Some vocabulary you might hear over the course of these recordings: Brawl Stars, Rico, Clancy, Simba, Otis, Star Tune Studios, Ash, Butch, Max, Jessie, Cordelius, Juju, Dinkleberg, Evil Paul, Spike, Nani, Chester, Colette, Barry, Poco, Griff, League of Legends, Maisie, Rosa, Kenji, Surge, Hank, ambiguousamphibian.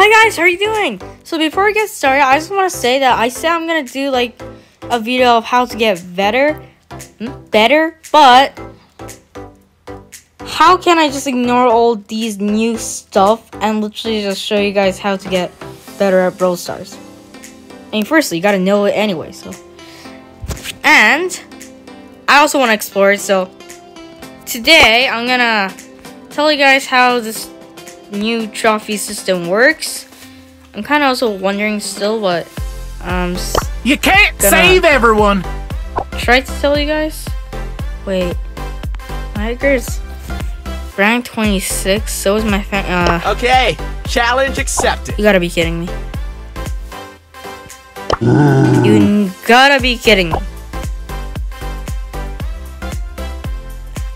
Hi guys, how are you doing? So before we get started, I just want to say that I said I'm going to do like a video of how to get better, but how can I just ignore all these new stuff and literally just show you guys how to get better at Brawl Stars? I mean, firstly, you got to know it anyway, so. And I also want to explore it, so today I'm going to tell you guys how this new trophy system works. I'm kind of also wondering still what you can't save everyone. Try to tell you guys. Wait, my Edgar's rank 26. So is my fan. Okay, challenge accepted. You gotta be kidding me. You gotta be kidding me.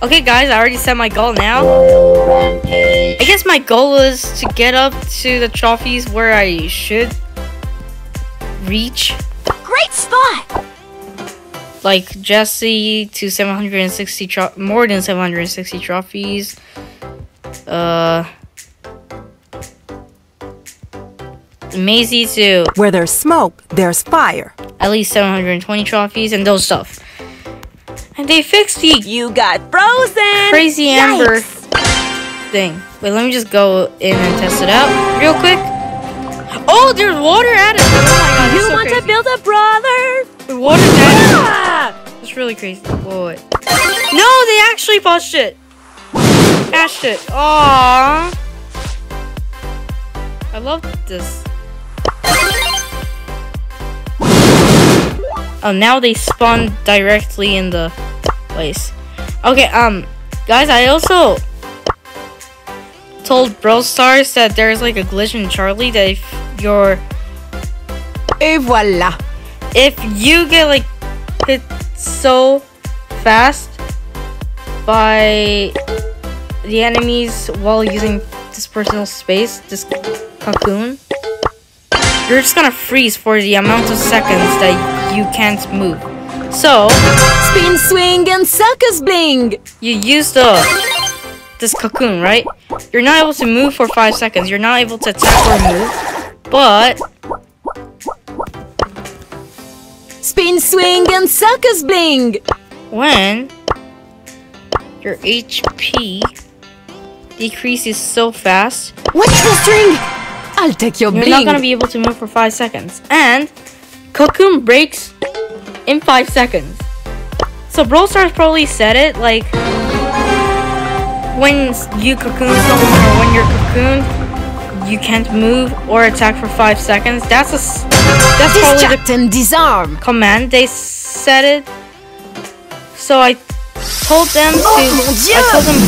Okay guys, I already set my goal now. I guess my goal is to get up to the trophies where I should reach. Great spot! Like Jessie to 760 more than 760 trophies. Maisie to where there's smoke, there's fire. At least 720 trophies and those stuff. And they fixed the "you got frozen" crazy Amber thing. Wait, let me just go in and test it out real quick. Oh, there's water added. Oh my god, you so want crazy. To build a brother? Wait, water's added. It's really crazy. Whoa, wait. No, they actually pushed it. Ashed it. Aww. I love this. Oh, now they spawn directly in the place. Okay, guys, I also told Brawl Stars that there's like a glitch in Charlie that if you're if you get like hit so fast by the enemies while using this personal space, this cocoon, you're just gonna freeze for the amount of seconds that you can't move. So, spin, swing, and suckers bling! You use this cocoon, right? You're not able to move for 5 seconds. You're not able to attack or move, but spin, swing, and suckers bling! When your HP decreases so fast, what's the string? I'll take your bling. You're not gonna be able to move for 5 seconds, and cocoon breaks in 5 seconds. So Brawl Stars probably said it like when you cocoon someone or when you're cocooned, you can't move or attack for 5 seconds. That's distract probably the disarm command they said it. So I told them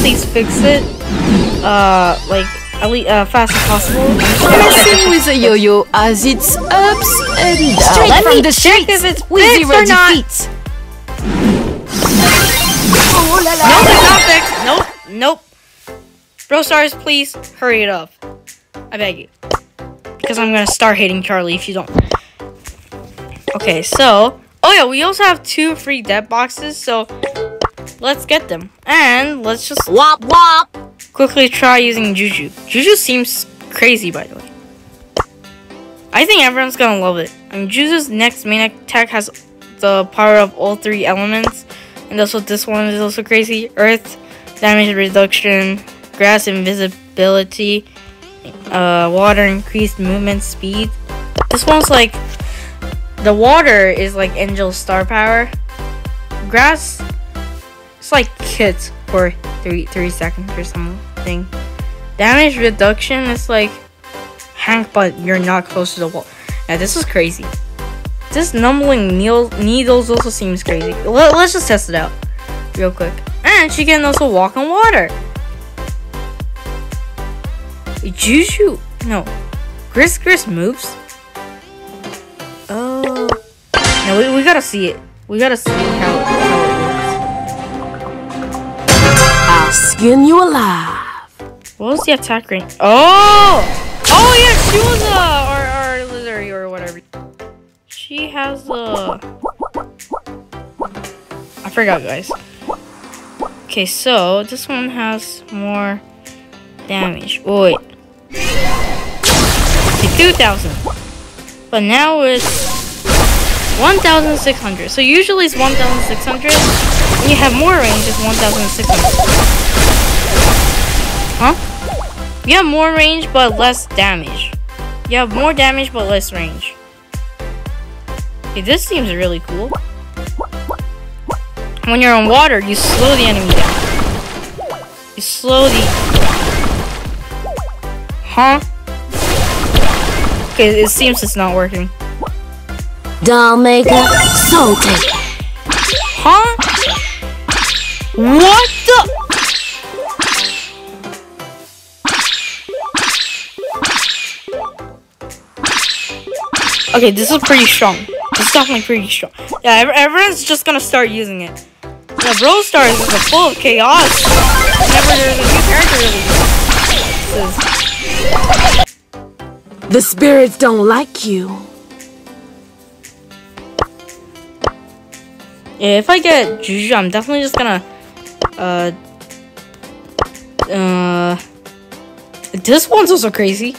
please fix it. Like, at least fast as possible. Messing with a yo-yo as it's ups and downs. Straight from the streets. If it's with zero or not. Defeat. Oh, la, la. Nope, it's not fixed. Nope. Brawl Stars, please hurry it up. I beg you. Because I'm gonna start hating Charlie if you don't. Okay, so oh yeah, we also have 2 free dead boxes, so let's get them. And let's just wop wop. Quickly try using Juju. Juju seems crazy, by the way. I think everyone's gonna love it. I mean, Juju's next main attack has the power of all 3 elements, and also this one is also crazy: earth, damage reduction, grass invisibility, water increased movement speed. This one's like the water is like Angel's star power. Grass, it's like kids for 3 seconds or something. Damage reduction is like Hank, but you're not close to the wall. Now this is crazy. This numbling needles also seems crazy. Let's just test it out real quick. And she can also walk on water. Juju, no, Gris moves. Oh, no, we gotta see it. We gotta see how it works. Skin you alive. What was the attack range? Oh yeah, she was our lizard or whatever. She has I forgot, guys. Okay, so this one has more damage. Oh, wait. $52,000. But now it's 1,600. So usually it's 1,600. When you have more range, it's 1,600. Huh? You have more range, but less damage. You have more damage, but less range. Hey, this seems really cool. When you're on water, you slow the enemy down. You slow the... Huh? Okay, it seems it's not working. Doll maker, soul taker. Huh? What the... Okay, this is pretty strong. It's definitely pretty strong. Yeah, everyone's just gonna start using it. Yeah, Brawl Stars is full of chaos. Whenever there's a new character release. The spirits don't like you. Yeah, if I get Juju, I'm definitely just gonna this one's also crazy.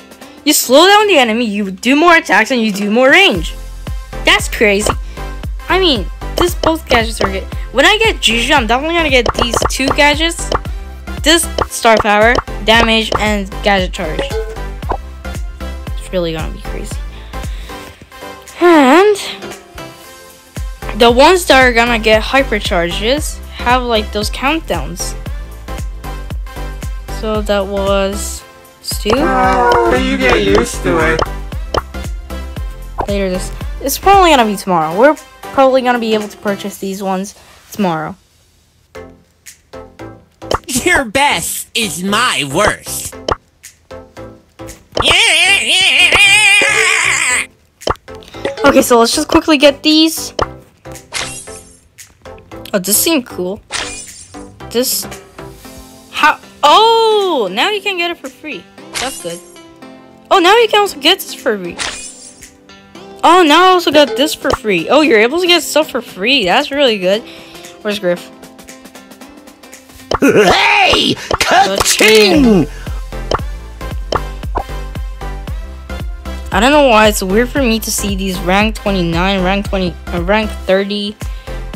You slow down the enemy, you do more attacks, and you do more range. That's crazy. I mean, this both gadgets are good. When I get Juju, I'm definitely gonna get these two gadgets. This star power, damage, and gadget charge. It's really gonna be crazy. And the ones that are gonna get hyper charges have like those countdowns. So that was Stu. You get used to it. Later this. It's probably gonna be tomorrow. We're probably gonna be able to purchase these ones tomorrow. Your best is my worst. Okay, so let's just quickly get these. Oh, this seemed cool. This. How? Oh, now you can get it for free. That's good. Oh, now you can also get this for free. Oh, now I also got this for free. Oh, you're able to get stuff for free. That's really good. Where's Griff? Hey! Ka-ching! I don't know why it's weird for me to see these rank 29, rank 20, rank 30,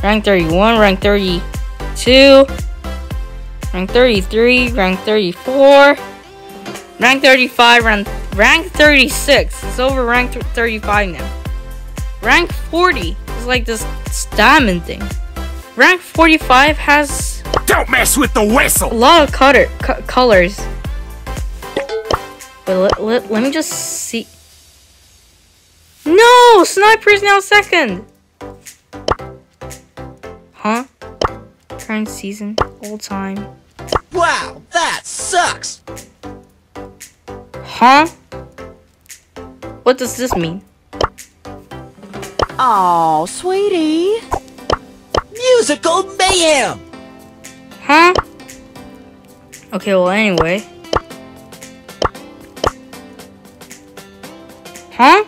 rank 31, rank 32, rank 33, rank 34, rank 35, rank 36. It's over rank 35 now. Rank 40 is like this diamond thing. Rank 45 has... Don't mess with the whistle! A lot of colors. But let me just see... No! Sniper's now second! Huh? Current season. All time. Wow! That sucks! Huh? What does this mean? Oh, sweetie. Musical mayhem. Huh? Okay, well, anyway. Huh?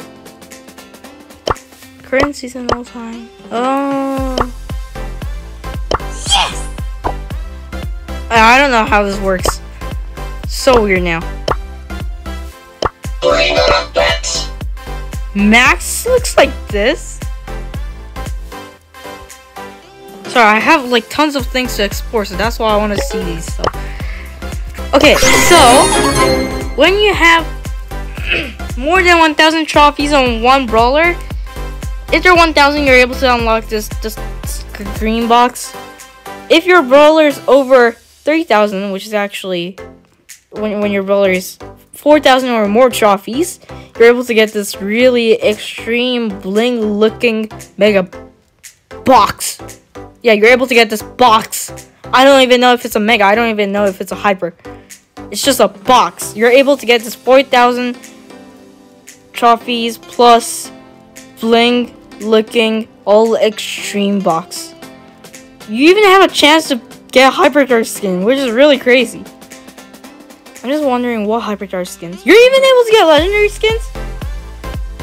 Current season all time. Oh. Yes! I don't know how this works. So weird now. Bring it up, bitch. Max looks like this. Sorry, I have like tons of things to explore, so that's why I want to see these stuff. Okay, so when you have more than 1,000 trophies on one brawler, if you're 1,000, you're able to unlock this green box. If your brawler is over 3,000, which is actually when your brawler is 4,000 or more trophies, you're able to get this really extreme bling looking mega box. Yeah, you're able to get this box. I don't even know if it's a mega. I don't even know if it's a hyper. It's just a box. You're able to get this 4,000 trophies plus bling looking all extreme box. You even have a chance to get hypercharge skin, which is really crazy. I'm just wondering what hypercharge skins. You're even able to get legendary skins?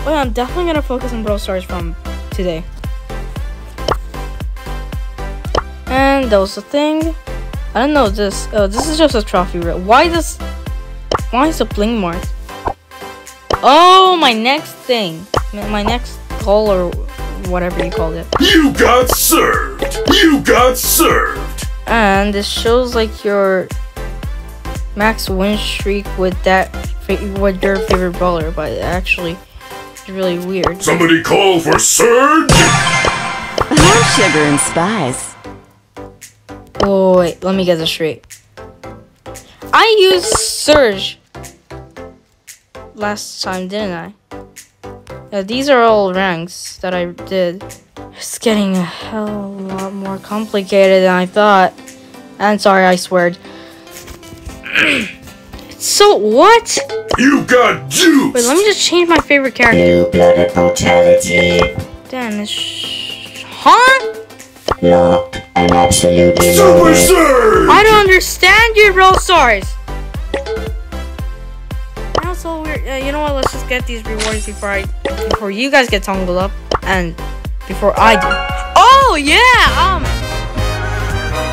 Well, I'm definitely gonna focus on Brawl Stars from today. And that was the thing. I don't know this. Oh, this is just a trophy reel. Why is the bling mark? Oh, my next thing. My next goal or whatever you called it. You got served! You got served! And this shows like your max win streak with that, with your favorite brawler, but actually it's really weird. Somebody call for Surge! More sugar and spice. Oh, wait, let me get this straight. I used Surge last time, didn't I? Now, these are all ranks that I did. It's getting a hell of a lot more complicated than I thought. And sorry, I sweared. So what? You got juice! Wait, let me just change my favorite character. New blooded brutality. Damn, it's... Huh? No, I'm absolutely... Super Surge! I don't understand you, Brawl Stars! That's all weird. You know what? Let's just get these rewards before you guys get tangled up, and before I do. Oh yeah.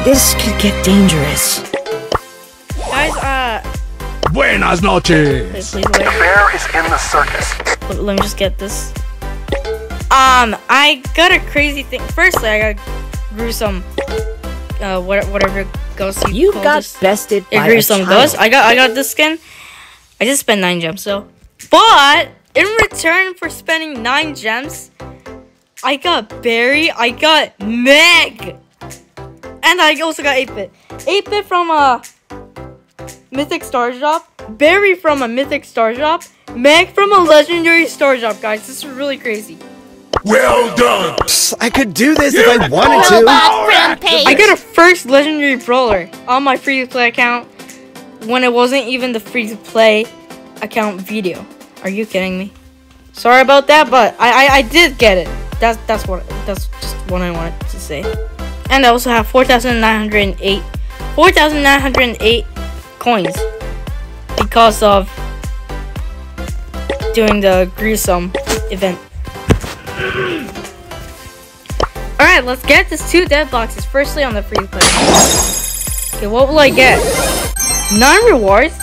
This could get dangerous. Guys, Buenas noches. Please, the bear is in the circus. Let me just get this. I got a crazy thing. Firstly, I got gruesome. Whatever ghost you got this. Bested by gruesome a ghost. I got this skin. I just spent 9 gems, so. But in return for spending 9 gems, I got Barry, I got Meg, and I also got 8-bit. 8-bit from a mythic star drop, Barry from a mythic star drop, Meg from a legendary star drop. Guys, this is really crazy. Well done. Psst, I could do this if I wanted to. I got a first legendary brawler on my free-to-play account. When it wasn't even the free-to-play account video. Are you kidding me? Sorry about that, but I did get it. That's just what I wanted to say. And I also have 4,908 coins because of doing the gruesome event. All right, let's get these 2 dead boxes. Firstly, on the free-to-play. Okay, what will I get? 9 rewards.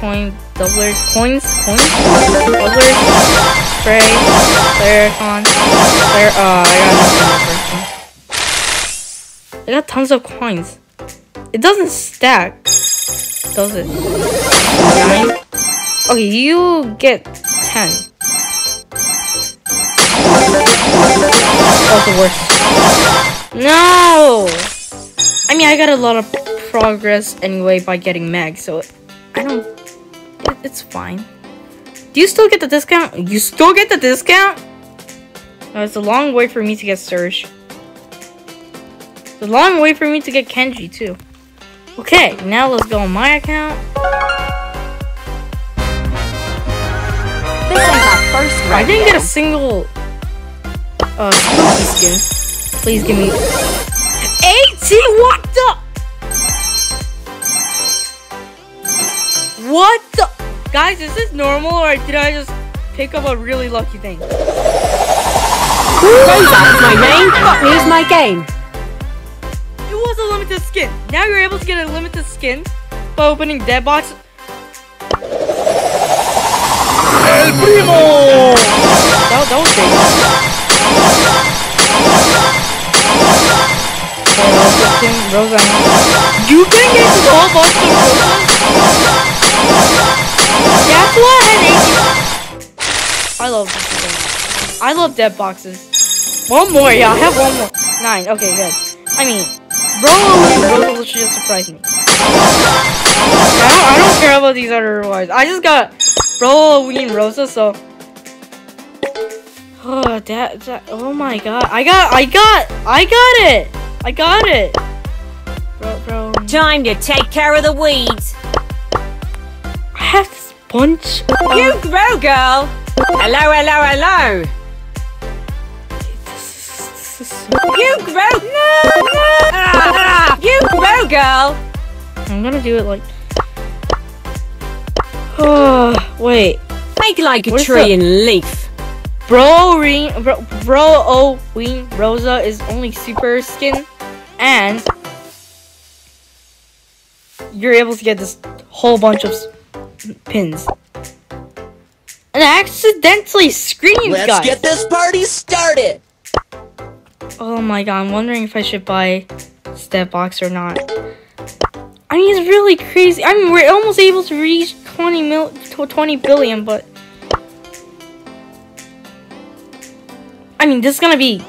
Coin, doublers, coins, doublers, spray, player con, player, I got nothing on the first one. I got tons of coins. It doesn't stack, does it? 9. Okay, you get 10. That's the worst. No! I mean, I got a lot of progress anyway by getting Meg, so I don't, it's fine. Do you still get the discount? You still get the discount? No, it's a long way for me to get Surge. It's a long way for me to get Kenji too. Okay, now let's go on my account. I didn't get a single skin. Please give me 18. What the? What the? Guys, is this normal or did I just pick up a really lucky thing? Rosa is my name. Here's my game. It was a limited skin. Now you're able to get a limited skin by opening dead box. El Primo! That was big. Rosa. You can get the whole box of Rosa? That's what I love this game. I love dead boxes. One more, yeah, I have one more. 9, okay, good. I mean, Rosa literally just surprised me. I don't care about these other rewards. I just got Rosa, so. Oh, oh my god. I got it! Bro. Time to take care of the weeds. Have this bunch. You grow, girl. Hello. You grow. No. You grow, girl. I'm gonna do it like. Oh, wait. Make like a tree and leaf. Rosa is only super skin, and you're able to get this whole bunch of pins. accidentally screamed, guys. Let's get this party started. Oh my god, I'm wondering if I should buy Step Box or not. I mean, it's really crazy. I mean, we're almost able to reach 20 billion, but I mean, this is gonna be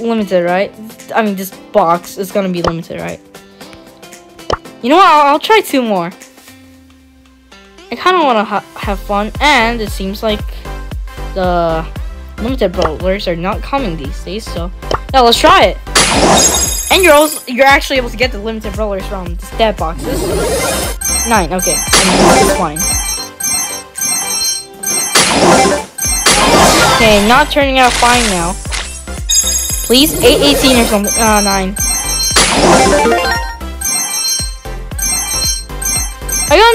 limited, right? I mean, this box is gonna be limited, right? You know what? I'll try 2 more. I kind of want to have fun, and it seems like the limited brawlers are not coming these days. So yeah, let's try it. And you're actually able to get the limited brawlers from the stat boxes. 9, okay, fine. Okay, not turning out fine now. Please, 8, 18 or something. 9. I got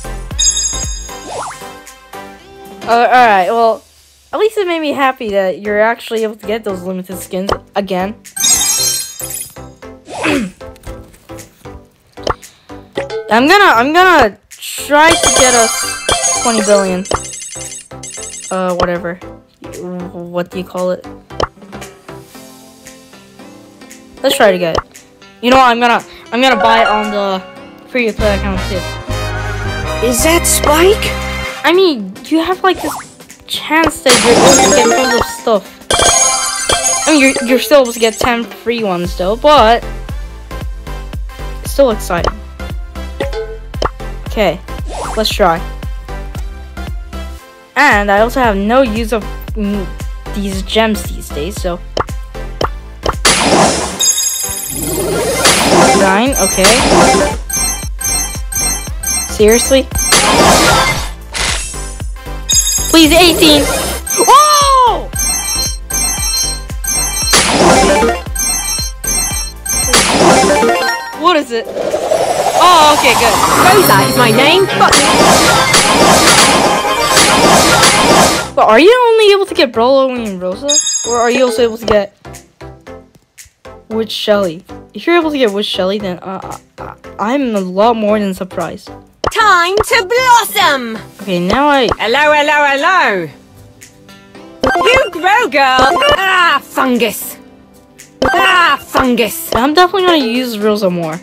nothing! Alright, well, at least it made me happy that you're actually able to get those limited skins again. I'm gonna try to get us 20 billion. Whatever. What do you call it? Let's try to get it. You know what, I'm gonna buy it on the free to play account too. Is that Spike? I mean, you have like this chance that you're going to get tons of stuff. I mean, you're still able to get 10 free ones though, but it's still exciting. Okay, let's try. And I also have no use of these gems these days, so. 9, okay. Seriously? Please, 18! Whoa! What is it? Oh, okay, good. Rosa is my name, but are you only able to get Brawler and Rosa? Or are you also able to get Wood Shelly? If you're able to get with Shelly, then I'm a lot more than surprised. Time to blossom! Okay, now Hello, hello, hello! You grow, girl! Ah, fungus! Ah, fungus! I'm definitely gonna use Rosa more.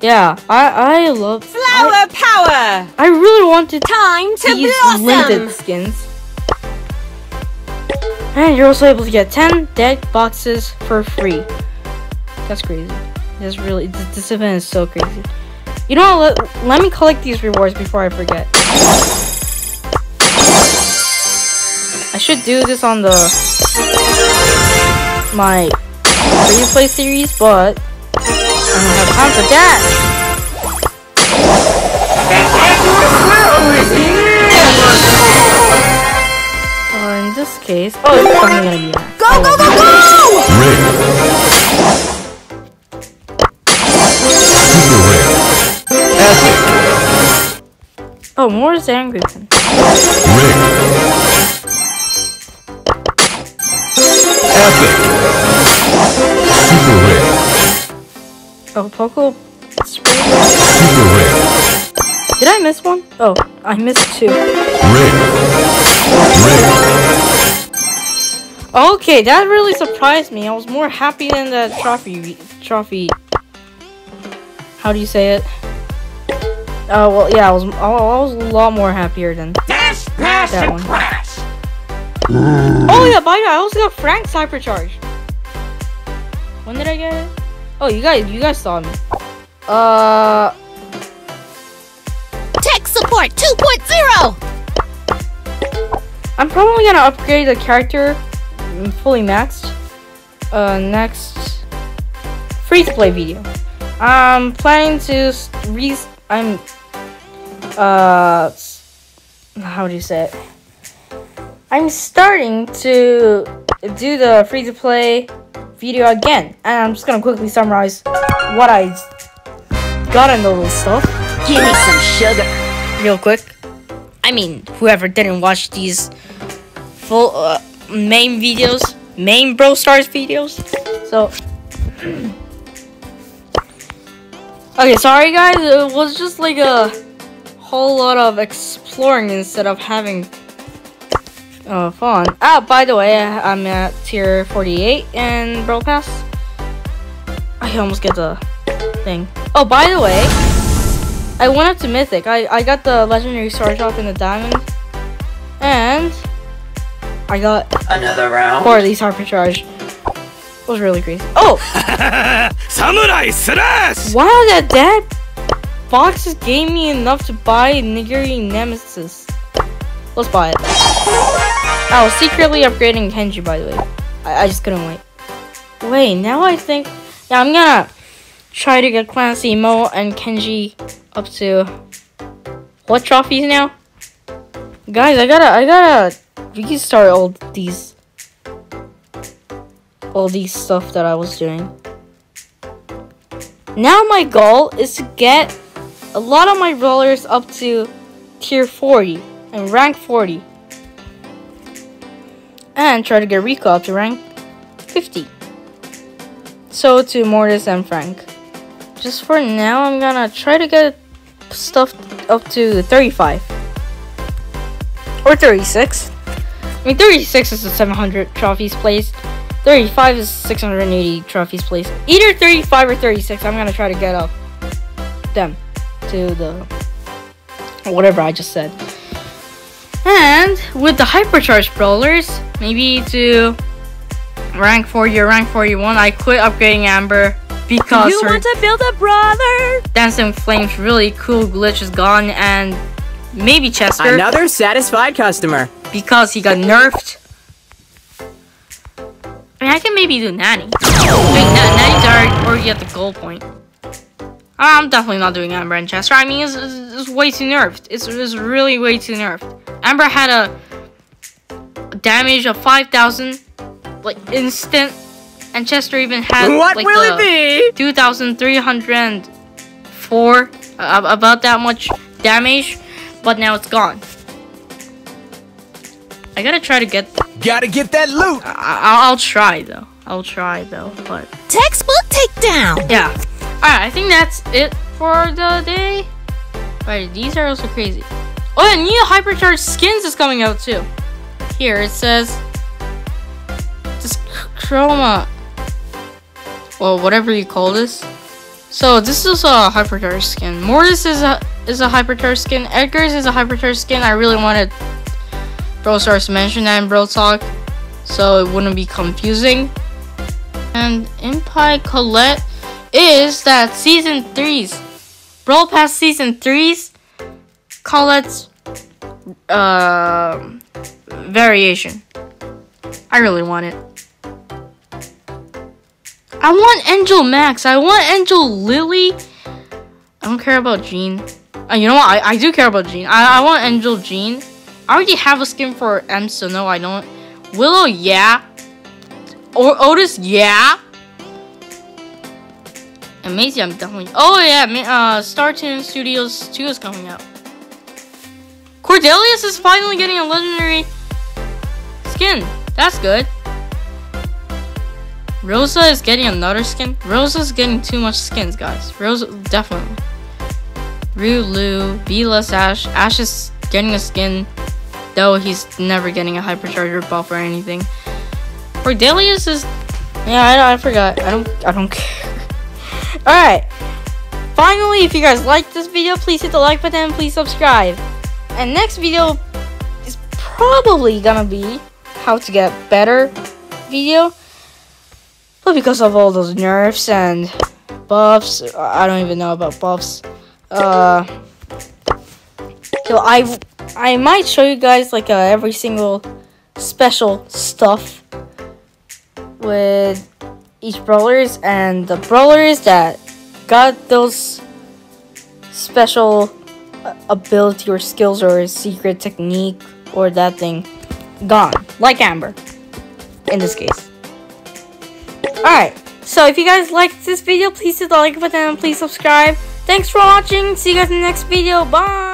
Yeah, I love... Flower power! I really wanted to use limited skins. And you're also able to get 10 dead boxes for free. That's crazy. That's really, this event is so crazy. You know what? Let me collect these rewards before I forget. I should do this on my free play series, but I don't have time for that. In this case, oh, it's probably gonna be that. Go, go, go, go! Rick. Oh, Mortis and Griff. Oh, Poco. Super rare. Did I miss one? Oh, I missed 2. Rare. Okay, that really surprised me. I was more happy than the trophy. How do you say it? Oh, well, yeah, I was a lot more happier than Dash, Crash, that one. Crash. Oh, yeah, by the way, I also got Frank's Hypercharge. When did I get it? Oh, you guys saw me. Tech Support 2.0! I'm probably gonna upgrade the character fully maxed. Next free-to-play video. I'm planning to how do you say it? I'm starting to do the free-to-play video again, and I'm just gonna quickly summarize what I got in the little stuff. Give me some sugar, real quick. I mean, whoever didn't watch these full main Brawl Stars videos, so. Okay, sorry guys, it was just like a whole lot of exploring instead of having fun. Ah, by the way, I'm at tier 48 in Brawl Pass. I almost get the thing. Oh, by the way, I went up to Mythic. I got the legendary Surge up in the diamond. And I got another round. 4 of these Harper Charge. It was really crazy. Oh! Samurai Slash! Wow, that boxes gave me enough to buy Nigiri Nemesis. Let's buy it. I was secretly upgrading Kenji, by the way. I just couldn't wait. Wait, now I think... Yeah, I'm gonna try to get Clancy, Mo, and Kenji up to... What trophies now? Guys, I gotta restart all these stuff that I was doing. Now my goal is to get a lot of my brawlers up to tier 40 and rank 40. And try to get Rico up to rank 50. So to Mortis and Frank. Just for now, I'm gonna try to get stuff up to 35. Or 36. I mean, 36 is a 700 trophies placed. 35 is 680 trophies placed. Either 35 or 36, I'm gonna try to get up them to the whatever I just said. And with the hypercharged brawlers, maybe to rank 40 or rank 41. I quit upgrading Amber because you want to build a brawler. Dancing Flames really cool glitch is gone, and maybe Chester. Another satisfied customer because he got nerfed. I mean, I can maybe do Nani. Nani's already at the goal point. I'm definitely not doing Amber and Chester. I mean, it's way too nerfed. It's really way too nerfed. Amber had a damage of 5,000, like, instant. And Chester even had, what like, will it be? 2,304, about that much damage. But now it's gone. I gotta try to get... Gotta get that loot! I'll try, though. But... Textbook takedown! Yeah. Alright, I think that's it for the day. Alright, these are also crazy. Oh, yeah, new hypercharged skins is coming out, too. Here, it says... This chroma... Well, whatever you call this. So, this is a hypercharged skin. Mortis is a hypercharged skin. Edgar's is a hypercharged skin. I really wanted... Brawl Stars to mention that in Brawl Talk, so it wouldn't be confusing. And Impai Colette is that Season 3's, Brawl Pass Season 3's Colette's variation. I really want it. I want Angel Max. I want Angel Lily. I don't care about Jean. You know what? I do care about Jean. I want Angel Jean. I already have a skin for M, so no, I don't. Willow, yeah. Or Otis, yeah. And Maisie, I'm definitely. Oh yeah, Star Tune Studios 2 is coming out. Cordelius is finally getting a legendary skin. That's good. Rosa is getting another skin. Rosa's getting too much skins, guys. Rosa, definitely. Rulu, Vela's Ash. Ash is getting a skin. Though he's never getting a hypercharger buff or anything. Cordelius is... Yeah, I forgot. I don't care. Alright. Finally, if you guys liked this video, please hit the like button and please subscribe. And next video is probably gonna be how to get better video. But because of all those nerfs and buffs, I don't even know about buffs. So I might show you guys like every single special stuff with each brawlers and the brawlers that got those special ability or skills or secret technique or that thing gone, like Amber in this case. Alright, so if you guys liked this video, please hit the like button and please subscribe. Thanks for watching. See you guys in the next video. Bye.